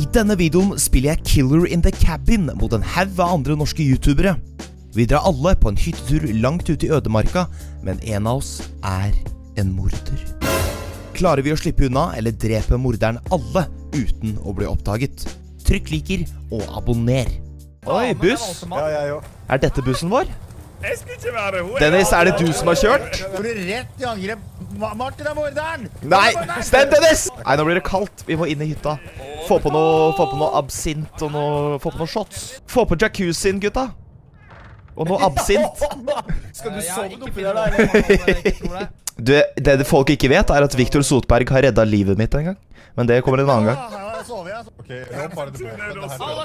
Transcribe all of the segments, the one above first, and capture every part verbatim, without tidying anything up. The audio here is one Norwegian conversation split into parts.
I denne videoen spiller jeg Killer in the Cabin mot en haug av andre norske youtubere. Vi drar alle på en hyttetur langt ute i Ødemarka, men en av oss er en morder. Klarer vi å slippe unna eller drepe morderen alle uten å bli oppdaget? Trykk liker og abonner. Oi, buss! Er dette bussen vår? Dennis, er det du som har kjørt? Går du rett i angrep? Martin er morderen! Nei, stem Dennis! Nei, nå blir det kaldt. Vi må inn i hytta. Få på noe, få på noe absint og noe, få på noe shots. Få på jacuzzien, gutta. Og nå absint. Skal du sove oppi der da? Du, det folk ikke vet er at Viktor Sotberg har reddet livet mitt en gang. Men det kommer en annen gang. Alle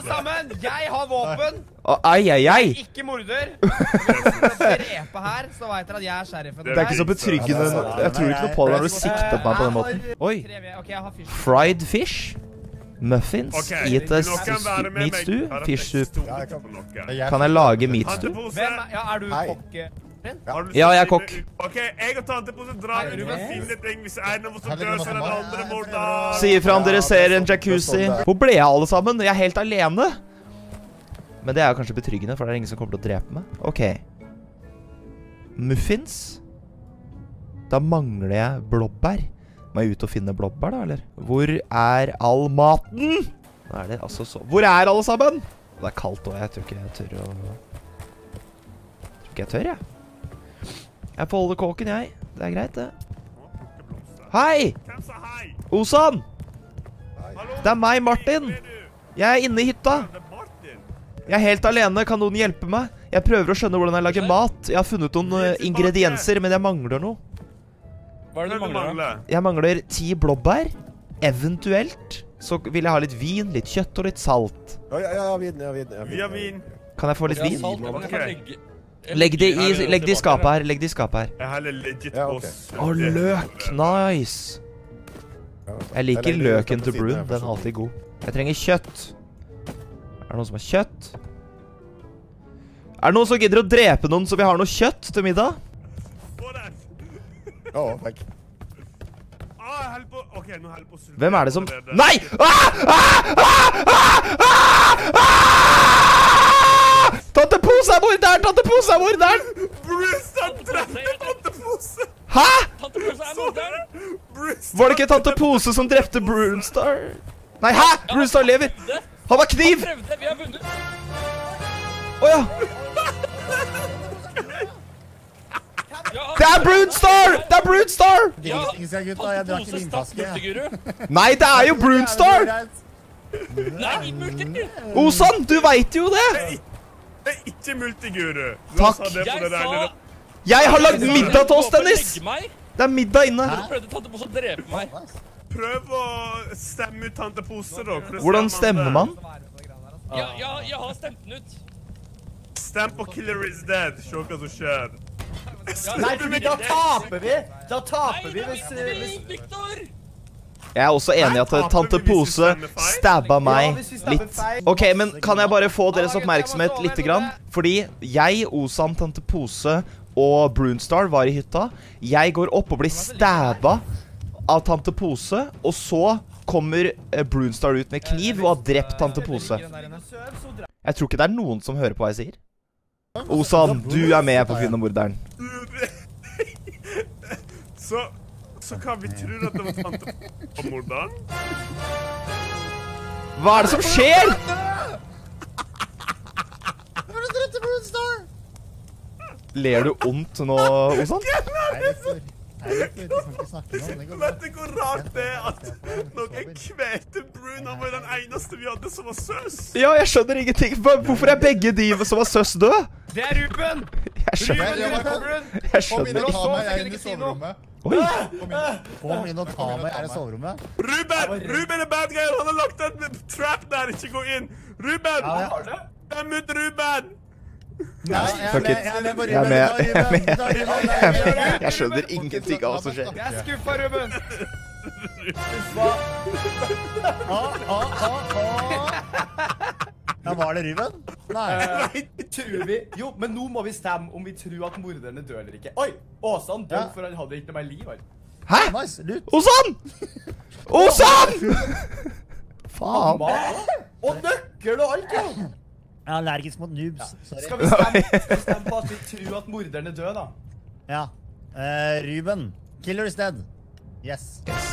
sammen, jeg har våpen. Ai, ai, ai. Ikke morder. Hvis du dreper her, så vet dere at jeg er sheriffen. Det er ikke så betryggende. Jeg tror ikke noe på det når du sikter på meg på den måten. Oi. Fried fish? Muffins, okay, i et meat stew, fish soup. Kan jeg lage meat stew? Ja, er du kokk? Ja, jeg er kokk. Ok, jeg og TantePose drar ut og finner ting. Hvis det er noe som dør, så er det andre borte. Sier fra om dere ser en jacuzzi. Hvor ble jeg alle sammen? Jeg er helt alene. Men det er jo kanskje betryggende, for det er ingen som kommer til å drepe meg. Ok. Muffins? Da mangler jeg blåbær. Må jeg ut og finne blåbær da, eller? Hvor er all maten? Nå er det altså så... Hvor er alle sammen? Det er kaldt også, jeg tror ikke jeg tør å... Jeg tror ikke jeg tør, jeg. Jeg får holde kåken, jeg. Det er greit, det. Hei! Osan! Det er meg, Martin. Jeg er inne i hytta. Jeg er helt alene, kan noen hjelpe meg? Jeg prøver å skjønne hvordan jeg lager mat. Jeg har funnet noen ingredienser, men jeg mangler noe. Hva er det du mangler? Jeg mangler ti blåbær. Eventuelt så vil jeg ha litt vin, litt kjøtt og litt salt. Ja, ja, ja, vin, ja, vin, ja, vin. Ja, vin. Kan jeg få litt vin? Okay. Legg det i, legg det i skapet her, legg det i skapet her. Jeg heller legit boss. Åh, løk, nice. Jeg liker løken til Broon, den er alltid god. Jeg trenger kjøtt. Er det noen som har kjøtt? Er det noen som gidder å drepe noen så vi har noe kjøtt til middag? Åh, oh, takk. Hvem er det som... Nei! TantePose er morderen! TantePose er morderen! Broonstar drepte TantePose! Hæ? Var det ikke TantePose som drepte Broonstar? Nei, hæ? Broonstar lever! Han var kniv! Åja! Det er Broonstar! Det er Broonstar! Ja, TantePose statt Multiguru. Nei, det er jo Broonstar! Nei, Multiguru! Osan, du vet jo det! Det er ikke Multiguru. Takk. Jeg har lagt middag til oss, Dennis! Det er middag inne. Du prøvde TantePose å drepe meg. Prøv å stemme ut TantePose, da. Hvordan stemmer man? Ja, jeg har stemt den ut. Stem på Killer is dead. Se hva som skjer. Nei, for da taper vi! Da taper vi hvis... Jeg er også enig i at TantePose stabba meg litt. Ok, men kan jeg bare få deres oppmerksomhet litt grann? Fordi jeg, Osan, TantePose og Broonstar var i hytta. Jeg går opp og blir stabba av TantePose, og så kommer Broonstar ut med kniv og har drept TantePose. Jeg tror ikke det er noen som hører på hva jeg sier. Osan, du er med på å finne morderen. Så, så kan vi tro at det var TantePose og morderen? Hva er det som skjer?! Hva er det drøtte Broonstar?! Ler du ondt nå, Osan? Vet du hvor rart det er at noen kvelte Broon? Han var den eneste vi hadde som var søs. Ja, jeg skjønner ingenting. Hvorfor er begge de som var søs død? Det er Ruben! Jeg skjønner ikke. Jeg skjønner ikke. Jeg kan ikke si noe. Oi! Kom inn og ta meg her i soverommet. Ruben! Ruben er bad guy! Han har lagt en trap der! Ikke gå inn! Ruben! Hvem ut Ruben? Nei, fuck it. Jeg er med, jeg er med. Jeg skjønner ingenting av hva som skjer. Jeg er skuffa, Ruben! Ja, var det Ruben? Nei, tror vi. Jo, men nå må vi stemme om vi tror at morderne dør eller ikke. Oi, Åsan død for han hadde ikke noe liv. Hæ? Åsan! Åsan! Faen. Og nøkkel og alt, ja. Jeg er allergisk mot noobs. Ja. Skal vi stemme på at vi tror at morderen er død, da? Ja. Uh, Ruben. Killer is dead. Yes. Yes.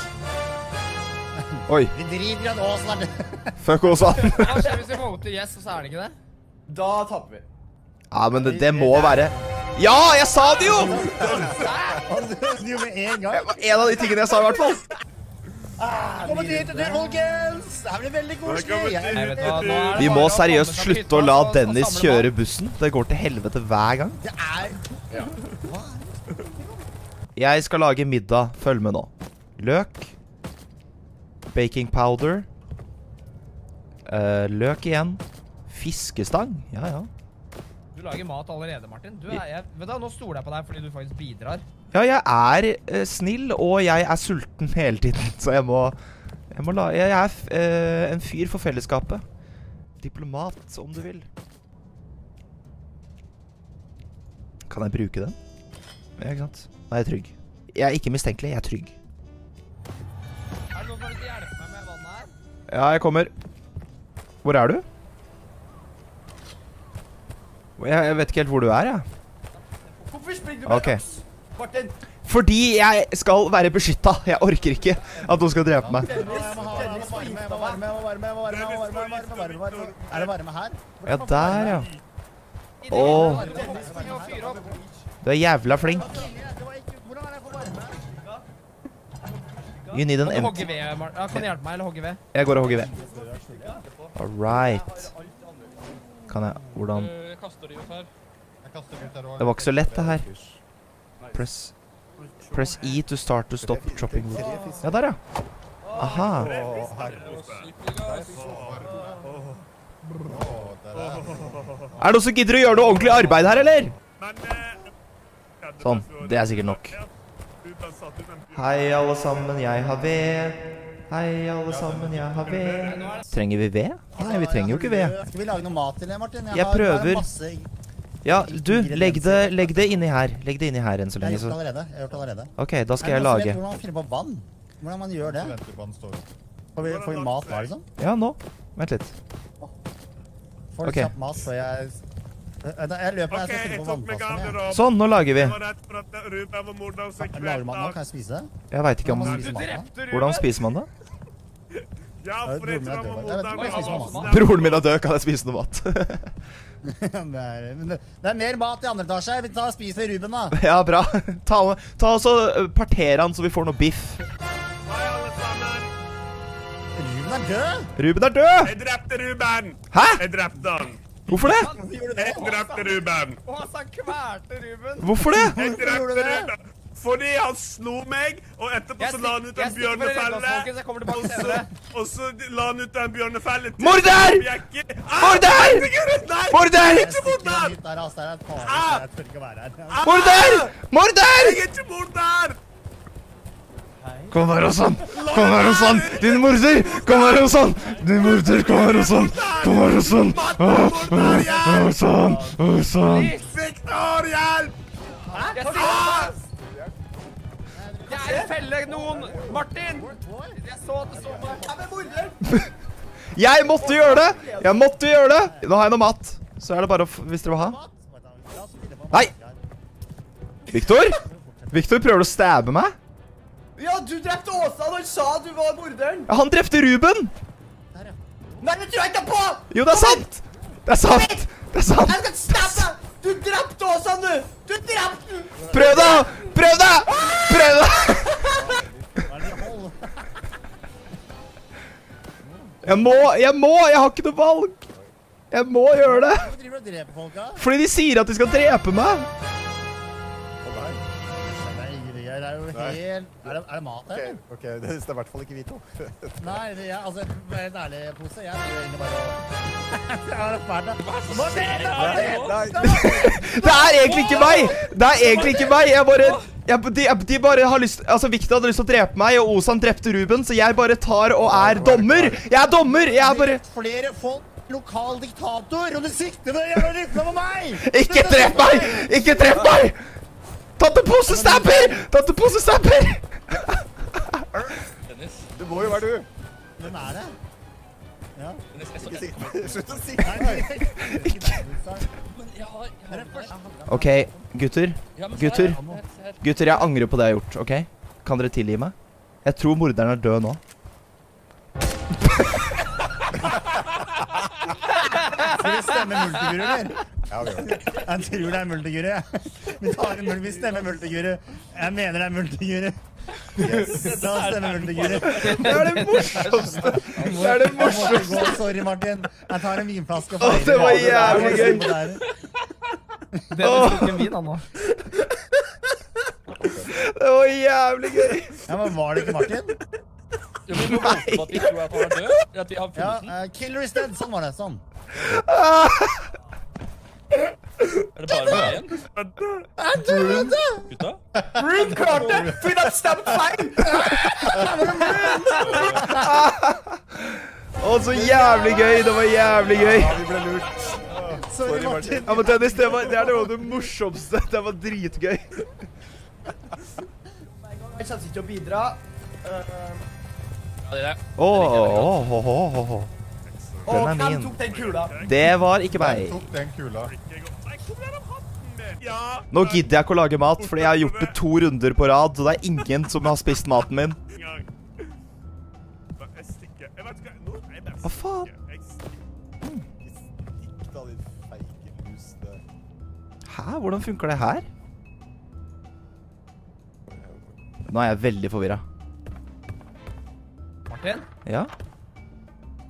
Oi. Vi driver i en ås der. Fuck oss an. Ja, hvis vi får ut til yes, så er det ikke det. Da tapper vi. Ja, men det, det må være... Ja, jeg sa det jo! Det var en av de tingene jeg sa i hvert fall. Velkommen dit, folkens! Det her blir veldig koselig. Vi må seriøst slutte å la Dennis kjøre bussen. Det går til helvete hver gang. Det er... Jeg skal lage middag. Følg med nå. Løk. Baking powder. Løk igjen. Fiskestang. Ja, ja. Du lager mat allerede, Martin. Du er, jeg, vet du, nå stoler jeg på deg fordi du faktisk bidrar. Ja, jeg er eh, snill, og jeg er sulten hele tiden, så jeg må... Jeg, må la, jeg er eh, en fyr for fellesskapet. Diplomat, om du vil. Kan jeg bruke den? Ja, ikke sant? Nei, jeg er trygg. Jeg er ikke mistenkelig, jeg er trygg. Er det noen som vil hjelpe meg med vannet her? Ja, jeg kommer. Hvor er du? Jeg, jeg vet ikke helt hvor du er, jeg. Hvorfor springer du med okay. Oss, Martin? Fordi jeg skal være beskyttet. Jeg orker ikke at noen skal drepe meg. Er det varme her? Ja, der, ja. Åh. Du er jævla flink. You need an empty. Kan du hjelpe meg, eller hogge ved? Jeg går og hogger ved. All right. Kan jeg, hvordan... Det var ikke så lett det her. Press, press E to start to stop chopping wood. Ja, der ja. Aha. Er det noen som gidder å gjøre noe ordentlig arbeid her, eller? Sånn, det er sikkert nok. Hei alle sammen, jeg har ved. Hei alle sammen, jeg har ved. Trenger vi ved? Nei, vi trenger jo ikke ved. Skal vi lage noe mat til det, Martin? Jeg prøver. Ja, du, legg det inni her. Legg det inni her enn så lenge. Jeg har gjort det allerede. Ok, da skal jeg lage. Hvordan man finner på vann? Hvordan man gjør det? Får vi mat her, liksom? Ja, nå. Vent litt. Får du kjapt mat, så jeg... Jeg løper her, så jeg finner på vannpassen. Sånn, nå lager vi. Lager man nå? Kan jeg spise det? Jeg vet ikke om... Hvordan spiser man det? Broren min er død, kan jeg spise noe mat? Det er mer mat i andre etasje. Vi tar og spiser Ruben da. Ja, bra. Ta også parteren så vi får noe biff. Ruben er død? Ruben er død! Jeg drepte Ruben! Hæ? Jeg drepte han. Hvorfor det? Jeg drepte Ruben. Åh, han kverte Ruben. Hvorfor det? Jeg drepte Ruben. Fordi han slo meg, og etterpå så la han ut en bjørnefelle. Og så la han ut en bjørnefelle til... Morder! Morder! Morder! Morder! Morder! Jeg er ikke morder! Kom her hos han! Kom her hos han! Din morder! Kom her hos han! Din morder! Kom her hos han! Kom her hos han! Hos han! Hos han! Viktor, hjelp! Jeg sitter! Jeg feller noen! Martin! Jeg så at det så meg! Jeg er morder! Jeg måtte gjøre det! Jeg måtte gjøre det! Nå har jeg noe mat. Så er det bare å... Hvis dere vil ha. Nei! Viktor? Viktor prøver å stabbe meg? Ja, du drepte Åsa når han sa du var morderen. Ja, han drepte Ruben. Der, ja. Nei, det tror jeg ikke på! Jo, det er sant! Det er sant! Det er sant! Jeg skal snappe! Du drepte Åsa, du! Du drepte den! Prøv da! Prøv da! Prøv da! Jeg må, jeg må, jeg har ikke noe valg. Jeg må gjøre det. Hvorfor driver du og dreper folk, da? Fordi de sier at de skal drepe meg. Det er jo helt... Er det, er det mat, eller? Ok, okay. Det er i hvert fall ikke hvito. Nei, jeg, altså, en ærlig pose. Jeg tror egentlig bare å... Jeg har vært det. Nå skjer det! Det er egentlig ikke meg! Det er egentlig ikke meg! Jeg bare... Jeg, de, de bare har lyst... Altså, Viktor hadde lyst til å drepe meg, og Osan drepte Ruben, så jeg bare tar og er dommer! Jeg er dommer! Jeg er bare... Flere folk... Lokal diktator! Og du sikter deg! Jeg har lyttet på meg! Ikke drep meg! Ikke drep meg! TantePose stabber! TantePose stabber! Dennis, det må jo være du. Hvem er det? Ja. Slutt å si det. Ok, gutter. Gutter. Gutter, jeg angrer på det jeg har gjort, ok? Kan dere tilgi meg? Jeg tror morderen er død nå. Skal vi stemme Multiguru, eller? Ja, vi gjør det. Jeg tror det er Multiguru, jeg. Vi tar en mul, vi stemmer Multiguru. Jeg mener det er Multiguru. Yes, da stemmer Multiguru. Det er det morsomste. Det er det morsomste. Sorry, Martin. Jeg tar en vinflaske. Åh, det var jævlig gøy. Det er ikke min, han nå. Det var jævlig gøy. Ja, men var det ikke Martin? Ja, men vi må håpe på at vi tror at han er død. At vi har funnet den. Ja, killer is dead. Sånn var det, sånn. Er det bare meg igjen? Er du rødde? Gutta? Rune Carter! Fy da, stemt feil! Åh, så jævlig gøy! Det var jævlig gøy! Ja, vi ble lurt. Sorry, Martin. Ja, men Dennis, det er noe av det morsomste. Det var dritgøy. Jeg kjenner ikke å bidra. Ja, det er det. Åh, åh, åh, åh, åh. Åh, hvem tok den kula? Det var ikke meg. Hvem tok den kula? Nå gidder jeg ikke å lage mat, fordi jeg har gjort det to runder på rad, så det er ingen som har spist maten min. Hva faen? Hæ? Hvordan funker det her? Nå er jeg veldig forvirret. Martin? Ja?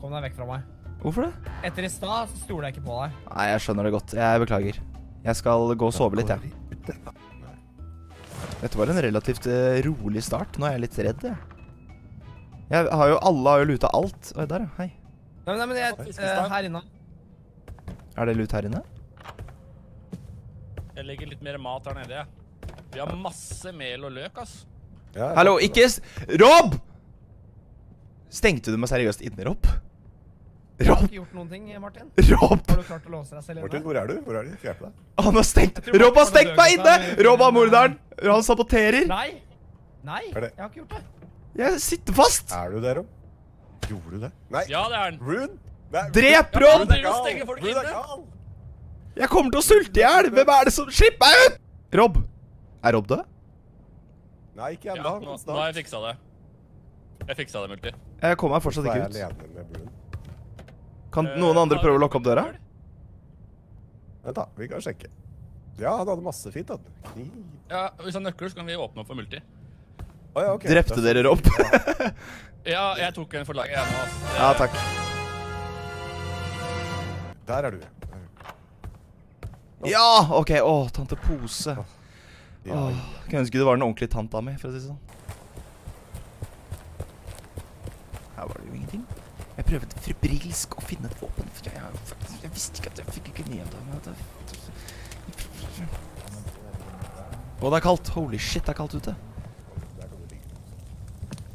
Kom deg vekk fra meg. Hvorfor det? Etter i stad så stoler jeg ikke på deg. Nei, jeg skjønner det godt. Jeg beklager. Jeg skal gå og sove litt, jeg. Dette var en relativt rolig start. Nå er jeg litt redd, jeg. Jeg har jo, alle har jo luta alt. Oi, der, hei. Nei, men, nei, men jeg, uh, her inne. Er det lut her inne? Jeg legger litt mer mat her nede, jeg. Vi har masse mel og løk, ass. Ja, hallo, ikke... Rob! Stengte du meg seriøst inni, Rob? Rob? Har du ikke gjort noen ting, Martin? Rob! Har du klart å låse deg selv inne? Martin, hvor er du? Hvor er du? Hjelp deg. Han har stengt... Rob har stengt meg inne! Rob har morderen! Han saboterer! Nei! Nei, jeg har ikke gjort det. Jeg sitter fast! Er du der, Rob? Gjorde du det? Nei! Ja, det er han! Rune! Drep, Rob! Rune er gal! Rune er gal! Jeg kommer til å sulte i hjel! Hvem er det som... Slipp meg ut! Rob! Er Rob død? Nei, ikke enda. Ja, nå har jeg fiksa det. Jeg fiksa det, Multi. Jeg kommer meg fortsatt ikke ut. Kan noen andre prøve å lokke opp døra? Vent da, vi kan sjekke. Ja, han hadde masse fint, han. Ja, hvis han nøkker, så kan vi åpne opp for Multi. Drepte dere Rob? Ja, jeg tok en for laget hjemme. Ja, takk. Der er du. Ja, ok. Åh, TantePose. Åh, kan jeg ønske det var den ordentlige tanta mi, for å si det sånn. Her var det jo ingenting. Jeg prøvde febrilsk å finne et våpen, for jeg, jeg, jeg visste ikke at jeg fikk ikke ned det. Åh, det er kaldt. Holy shit, det er kaldt ute.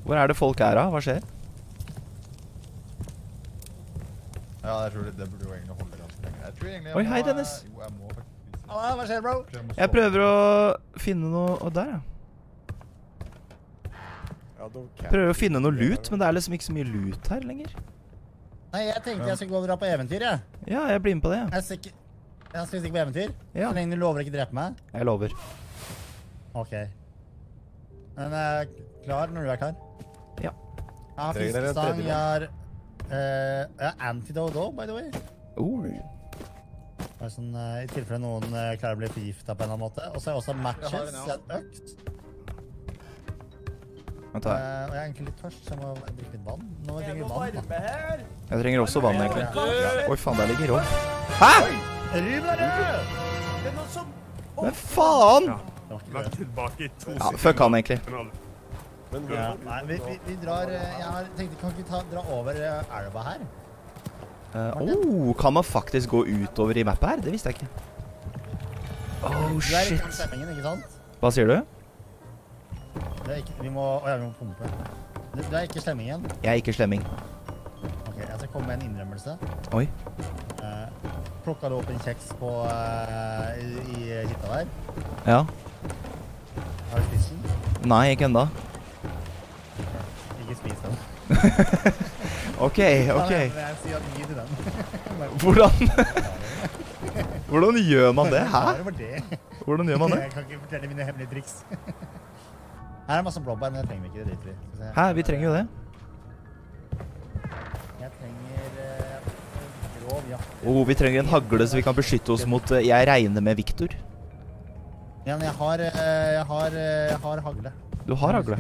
Hvor er det folk er da? Hva skjer? Ja, jeg tror det burde jo egentlig holde ganske lenge. Oi, hei Dennis. Halla, hva skjer, bro? Jeg prøver å finne noe... Åh, der ja. Prøver å finne noe loot, men det er liksom ikke så mye loot her lenger. Nei, jeg tenkte jeg skulle gå og dra på eventyr, jeg. Ja, jeg blir med på det, ja. Jeg skal sikkert på eventyr, så lenge du lover ikke å drepe meg. Jeg lover. Ok. Men jeg er klar når du er klar. Ja. Jeg har fiskestang, jeg har... Jeg har antidote også, by the way. Oh. Det er sånn, i tilfelle noen klarer å bli forgiftet på en eller annen måte. Og så har jeg også matches, jeg har økt. Uh, jeg er egentlig litt tørst, så jeg må drikke litt vann. Nå trenger jeg vann, da. Jeg trenger også vann, egentlig. Oi, faen, der ligger Rob. Hæ?! Men faen! Ja, fuck han, egentlig. Ja, nei, vi, vi, vi drar... Jeg tenkte, kan vi ta, dra over elva her? Åh, uh, oh, kan man faktisk gå utover i mappet her? Det visste jeg ikke. Oh, shit. Hva sier du? Det er ikke, vi må, å ja, vi må pumpe. Du, du er ikke slemming igjen? Jeg er ikke slemming. Ok, jeg skal komme med en innrømmelse. Oi. Eh, plukka du opp en kjeks på, eh, i, i hytta der? Ja. Har du spist den? Nei, ikke enda. Ikke spis den. Ok, ok. Hvordan Hvordan gjør man det? Hæ? Hvordan gjør man det? Jeg kan ikke fortelle mine hemmelige triks. Her er det masse blåbær, men jeg trenger ikke det dritt. Hæ, vi trenger jo det. Jeg trenger grov jakter. Åh, vi trenger en hagle så vi kan beskytte oss mot Jeg regner med Viktor. Ja, men jeg har, jeg har, jeg har hagle. Du har hagle?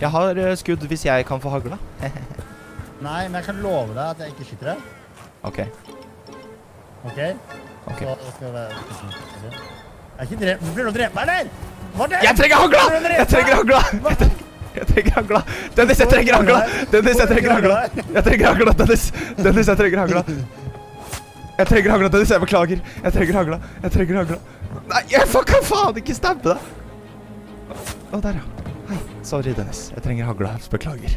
Jeg har skudd hvis jeg kan få hagle. Nei, men jeg kan love deg at jeg ikke skytter deg. Ok. Ok? Ok. Så skal jeg... Jeg er ikke drept. Hvorfor blir du drept meg, eller? Martin! Jeg trenger hagla! Jeg trenger hagla! Jeg trenger hagla! Dennis, jeg trenger hagla! Dennis, jeg trenger hagla! Jeg trenger hagla, Dennis! Dennis, jeg trenger hagla! Jeg trenger hagla, Dennis, jeg beklager! Jeg trenger hagla! Jeg trenger hagla! Nei, jeg kan faen ikke stabbe deg! Å, der ja. Hei. Sorry, Dennis. Jeg trenger hagla, beklager.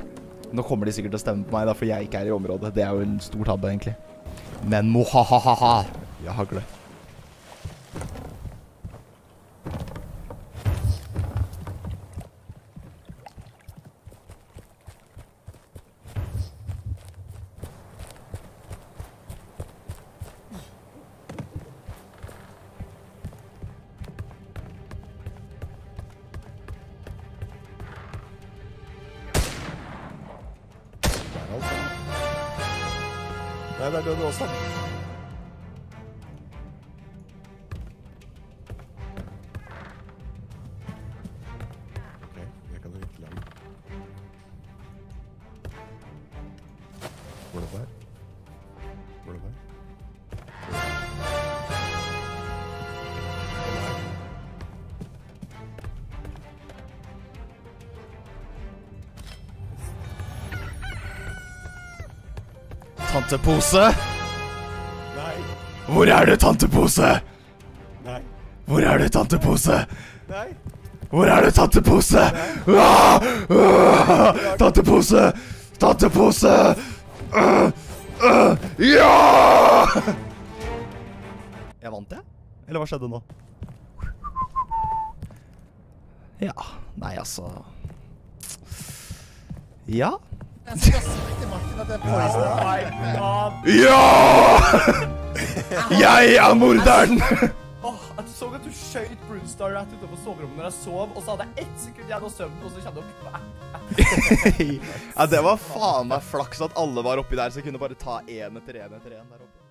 Nå kommer de sikkert til å stemme på meg da, for jeg ikke er i området. Det er jo en stor tabbe, egentlig. Men mohahaha! Jeg hagler. Nei, der døde også. Ok, jeg kan rykke lang. Går det opp her? Går det opp her? TantePose? Nei. Hvor er du, TantePose? Nei. Hvor er du, TantePose? Nei. Hvor er du, TantePose? Nei. Ah! Ah! TantePose! TantePose! Uh! Uh! Ja! Jeg vant det? Eller hva skjedde nå? Ja. Nei, altså. Ja. Jeg skal si Martin at det er poison. Ja! Jeg er morderen! Jeg så at du skjøt Broonstar rett utenfor soverommet når jeg sov, og så hadde jeg ett sekund igjen og søvn, og så kjente jeg opp. Ja, det var faen meg flaks at alle var oppi der, så jeg kunne bare ta en etter en etter en der oppe.